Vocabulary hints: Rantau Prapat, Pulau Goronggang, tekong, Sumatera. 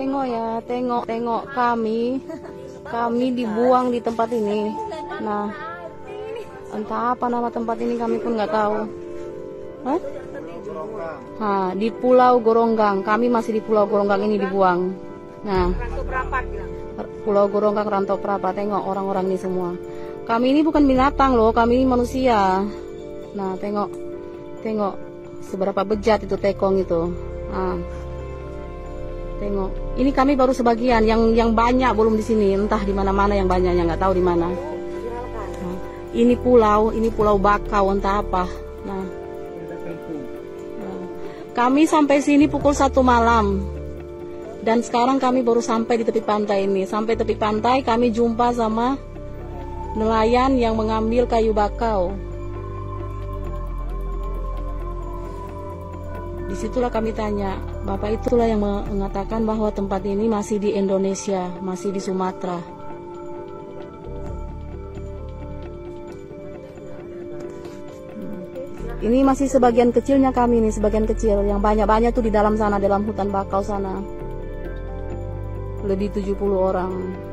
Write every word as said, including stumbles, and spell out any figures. Tengok ya, tengok, tengok kami. Kami dibuang di tempat ini. Nah, entah apa nama tempat ini kami pun nggak tahu. Hah? Nah, di Pulau Goronggang. Kami masih di Pulau Goronggang ini dibuang. Nah, Pulau Goronggang, Rantau Prapat. Tengok orang-orang ini semua. Kami ini bukan binatang loh, kami ini manusia. Nah, tengok, tengok seberapa bejat itu tekong itu. Nah, tengok, ini kami baru sebagian, yang yang banyak belum di sini, entah di mana-mana yang banyak, yang nggak tahu di mana. Nah, ini pulau, ini Pulau Bakau, entah apa. Nah, nah, kami sampai sini pukul satu malam, dan sekarang kami baru sampai di tepi pantai ini. Sampai tepi pantai, kami jumpa sama nelayan yang mengambil kayu bakau. Disitulah kami tanya, Bapak itulah yang mengatakan bahwa tempat ini masih di Indonesia, masih di Sumatera. Ini masih sebagian kecilnya kami nih, sebagian kecil. Yang banyak-banyak tuh di dalam sana, dalam hutan bakau sana. Lebih tujuh puluh orang.